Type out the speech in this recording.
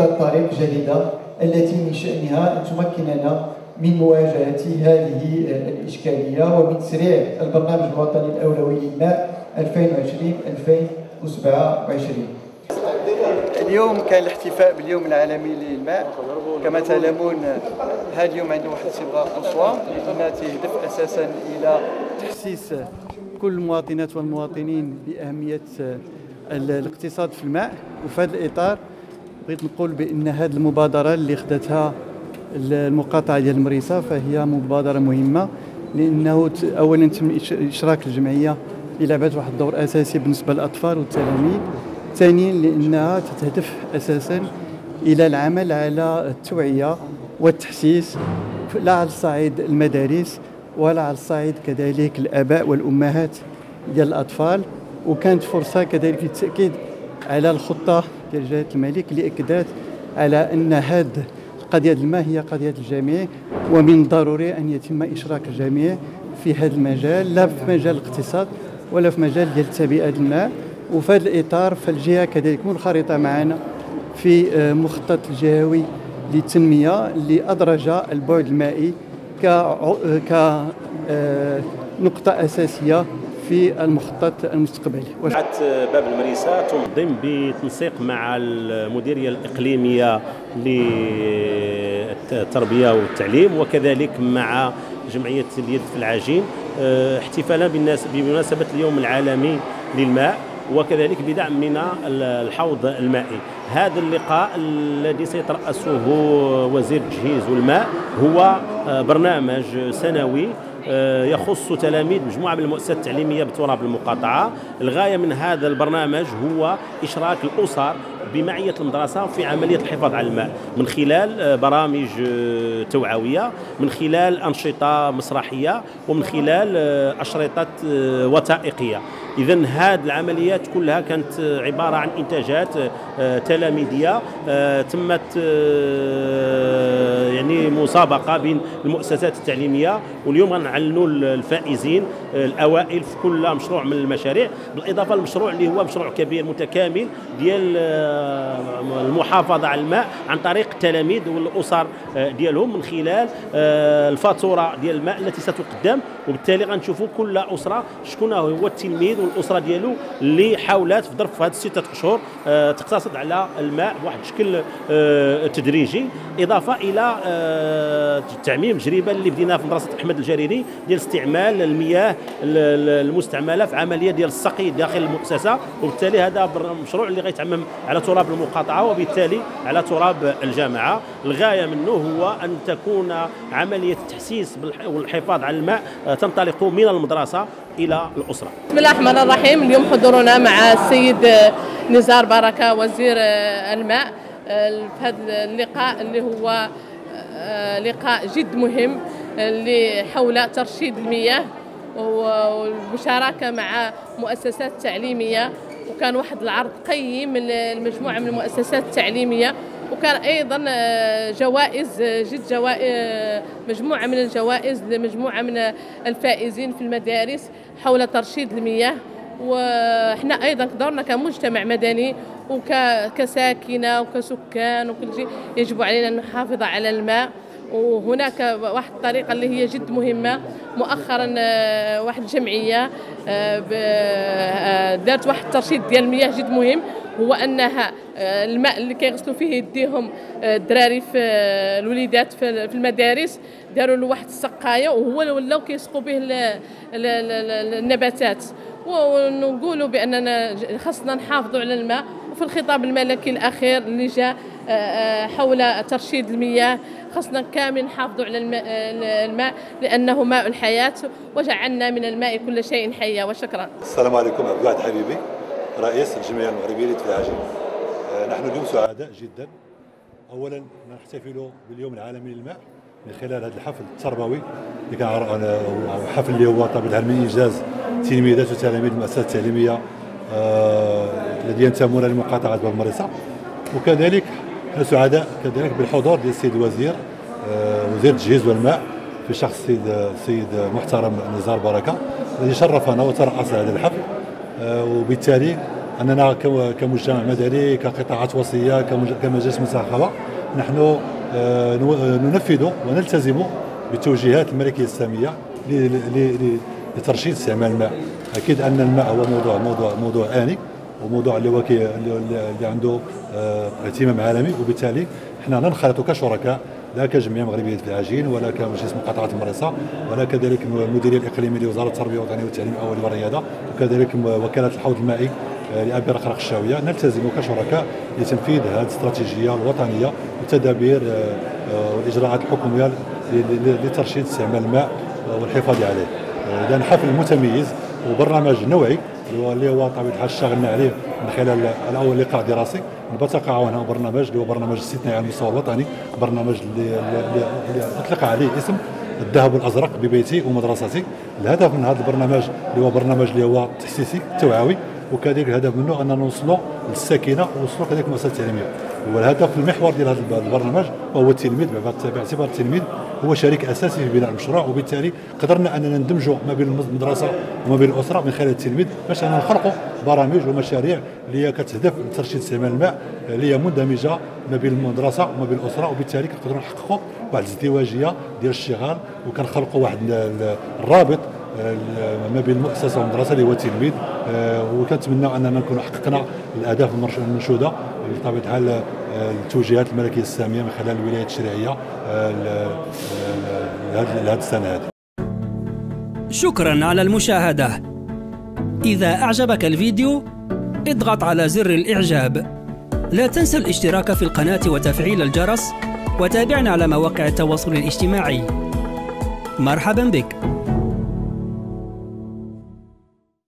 أيضا طريق جديدة التي من شأنها أن تمكننا من مواجهة هذه الإشكالية ومن تسريع البرنامج الوطني الأولوي للماء 2020-2027. اليوم كان الاحتفاء باليوم العالمي للماء كما تعلمون. هذا اليوم عندنا واحد الصبغة قصوى لأنها تهدف أساسا إلى تحسيس كل المواطنات والمواطنين بأهمية الاقتصاد في الماء. وفي هذا الإطار بغيت نقول بأن هذه المبادرة اللي خدتها المقاطعة ديال المريسة فهي مبادرة مهمة، لأنه أولا تم إشراك الجمعية اللي لعبت واحد الدور أساسي بالنسبة للأطفال والتلاميذ. ثانيا لأنها تتهدف أساسا إلى العمل على التوعية والتحسيس لا على الصعيد المدارس ولا على الصعيد كذلك الآباء والأمهات ديال الأطفال. وكانت فرصة كذلك للتأكيد على الخطة ديال جلاله الملك اللي أكدت على أن هذه قضية الماء هي قضية الجميع، ومن ضروري أن يتم إشراك الجميع في هذا المجال، لا في مجال الاقتصاد ولا في مجال ديال تبيئة الماء. وفي هذا الإطار فالجهة كذلك منخرطة معنا في مخطط الجهوي للتنمية اللي أدرج البعد المائي كنقطة أساسية في المخطط المستقبلي. باب المريسة تنظم بتنسيق مع المديرية الإقليمية للتربية والتعليم وكذلك مع جمعية اليد في العجين احتفالا بمناسبة اليوم العالمي للماء وكذلك بدعم من الحوض المائي. هذا اللقاء الذي سيترأسه وزير التجهيز والماء هو برنامج سنوي يخص تلاميذ مجموعة من المؤسسات التعليمية بتراب المقاطعة. الغاية من هذا البرنامج هو إشراك الأسر بمعية المدرسة في عملية الحفاظ على الماء من خلال برامج توعوية، من خلال أنشطة مسرحية، ومن خلال أشرطة وثائقية. إذن هذه العمليات كلها كانت عبارة عن إنتاجات تلاميذية تمت يعني مسابقة بين المؤسسات التعليمية، واليوم غنعلنوا الفائزين الأوائل في كل مشروع من المشاريع، بالإضافة للمشروع اللي هو مشروع كبير متكامل ديال المحافظة على الماء عن طريق التلاميذ والأسر ديالهم من خلال الفاتورة ديال الماء التي ستقدم. وبالتالي غنشوفوا كل أسرة شكون هو التلميذ والأسرة ديالو اللي حاولات في ظرف هذه 6 أشهر تقتصد على الماء بواحد الشكل تدريجي، إضافة إلى تعميم التجربة اللي بديناها في مدرسة أحمد الجريري ديال استعمال المياه المستعملة في عملية ديال السقي داخل المؤسسة. وبالتالي هذا مشروع اللي غيتعمم على تراب المقاطعة وبالتالي على تراب الجامعة. الغاية منه هو أن تكون عملية التحسيس والحفاظ على الماء تنطلق من المدرسة إلى الأسرة. بسم الله الرحمن الرحيم. اليوم حضورنا مع السيد نزار بركة وزير الماء في هذا اللقاء اللي هو لقاء جد مهم اللي حول ترشيد المياه والمشاركة مع مؤسسات تعليمية. وكان واحد العرض قيم من المجموعة من المؤسسات التعليمية، وكان أيضا جوائز مجموعة من الجوائز لمجموعة من الفائزين في المدارس حول ترشيد المياه. وحنا أيضا دورنا كمجتمع مدني وكساكنة وكسكان وكل شيء يجب علينا أن نحافظ على الماء. وهناك واحد الطريقة اللي هي جد مهمة، مؤخرا واحد الجمعية دارت واحد الترشيد ديال المياه جد مهم، هو أنها الماء اللي كيغسلوا فيه يديهم الدراري في الوليدات في المدارس داروا له واحد السقاية وهو ولاو كيسقوا به النباتات. ونقولوا بأننا خصنا نحافظوا على الماء. وفي الخطاب الملكي الأخير اللي جاء حول ترشيد المياه خصنا كامل نحافظوا على الماء لأنه ماء الحياة وجعلنا من الماء كل شيء حي. وشكرا. السلام عليكم. عبد الواحد حبيبي رئيس الجمعية المغربية لليد في العجين. نحن اليوم سعداء جدا. أولا نحتفل باليوم العالمي للماء من خلال هذا الحفل التربوي اللي كان حفل اللي هو طبعا علمي إنجاز تلميذات وتلاميذ المؤسسات التعليمية الذين ينتمون لمقاطعة باب المريسة. وكذلك نحن سعداء كذلك بالحضور ديال السيد الوزير وزير التجهيز والماء في شخص السيد محترم نزار بركة الذي شرفنا وترأس هذا الحفل. وبالتالي أننا كمجتمع مدني، كقطاعات وصية، كمجلس مساحة، نحن ننفذ ونلتزم بتوجيهات الملكية السامية لترشيد استعمال الماء. أكيد أن الماء هو موضوع آني، وموضوع اللي عنده اهتمام عالمي، وبالتالي احنا ننخرط كشركاء، لا كجمعيه مغربيه في العجين، ولا كمجلس مقاطعه المريسه، ولا كذلك المديريه الاقليميه لوزاره التربيه الوطنيه والتعليم الاولي والرياضه، وكذلك وكاله الحوض المائي لابي رخرق الشاويه. نلتزم كشركاء لتنفيذ هذه الاستراتيجيه الوطنيه والتدابير والاجراءات الحكوميه لترشيد استعمال الماء والحفاظ عليه. اذا حفل متميز وبرنامج نوعي اللي هو طبيعة الحال اشتغلنا عليه من خلال الاول لقاء دراسي، نتوقع هنا برنامج اللي هو برنامج استثنائي على المستوى الوطني، برنامج اللي اطلق عليه اسم الذهب الازرق ببيتي ومدرستي. الهدف من هذا البرنامج اللي هو برنامج اللي هو تحسيسي توعوي، وكذلك الهدف منه اننا نوصلوا للساكنه ونوصلوا كذلك المؤسسات التعليميه. والهدف المحور ديال هذا البرنامج هو التلميذ، باعتبار التلميذ هو شريك اساسي في بناء المشروع، وبالتالي قدرنا اننا ندمجوا ما بين المدرسه وما بين الاسره من خلال التلميذ، باش اننا نخلقوا برامج ومشاريع اللي هي كتهدف لترشيد استعمال الماء، اللي هي مندمجه ما بين المدرسه وما بين الاسره، وبالتالي كنقدروا نحققوا واحد الازدواجيه ديال الشغال، وكنخلقوا واحد الرابط ما بين المؤسسه والمدرسه اللي هو التلميذ. وكنتمنى اننا نكونوا حققنا الاهداف المنشوده بطبيعه الحال، التوجيهات الملكيه الساميه من خلال الولايات التشريعيه لهذه السنه هذه. شكرا على المشاهده. اذا اعجبك الفيديو اضغط على زر الاعجاب. لا تنسى الاشتراك في القناه وتفعيل الجرس، وتابعنا على مواقع التواصل الاجتماعي. مرحبا بك.